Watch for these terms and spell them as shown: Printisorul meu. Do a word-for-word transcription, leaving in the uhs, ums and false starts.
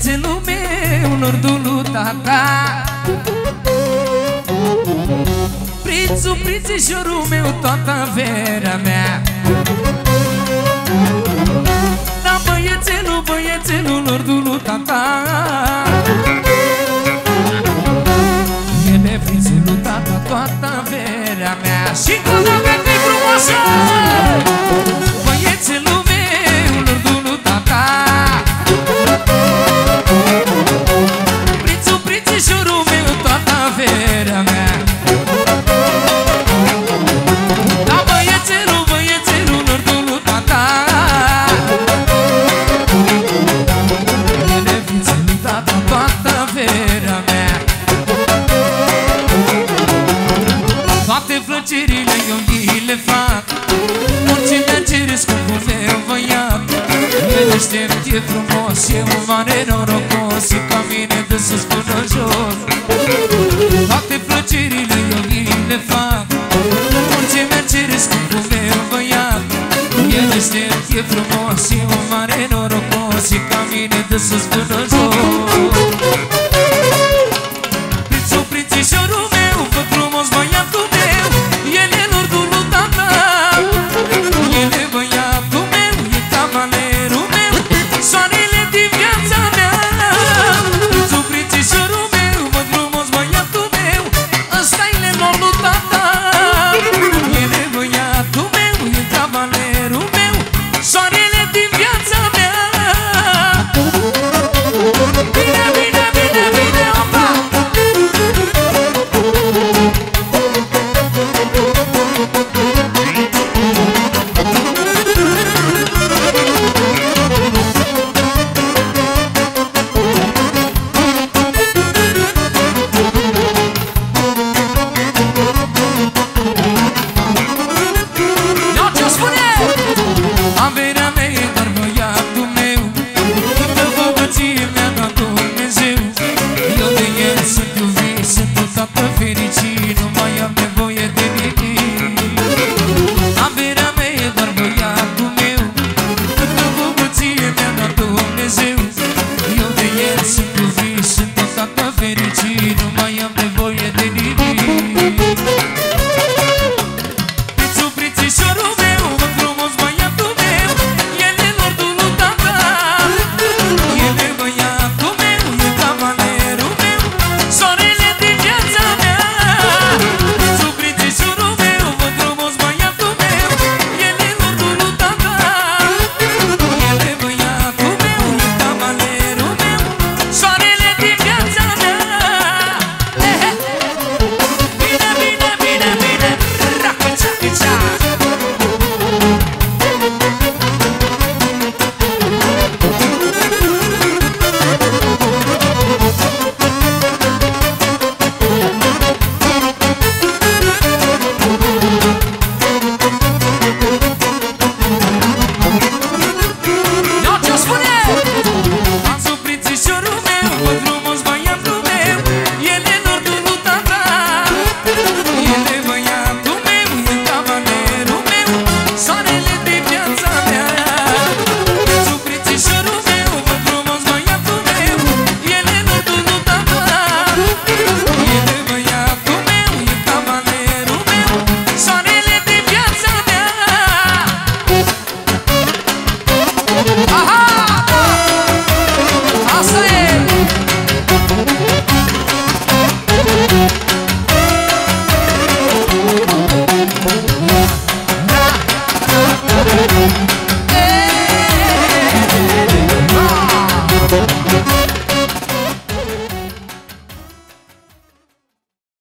Ținul meu, nordul tata, prințul, prințișorul meu, toată vera mea. Da, băiețelul, băiețelul, nordul tata, e prințul tata, toată vera mea. Și toată vete frumoasă, băiețelul meu, nordul tata, prințul, prințișorul meu, toată vera mea. Da, băiețelul, băiețelul, nordul tata, e prințul tata, toată vera mea. Toate plăcerile eu îi le fac, oricine ceresc scopul meu vă iau. Îl aștept, e frumos, e un mare norocos, e ca mine de sus până jos. Toate plăcerile eu îi le fac, oricine ceresc scopul meu vă iau. Îl aștept, e frumos, e un mare norocos, e ca mine de sus până jos.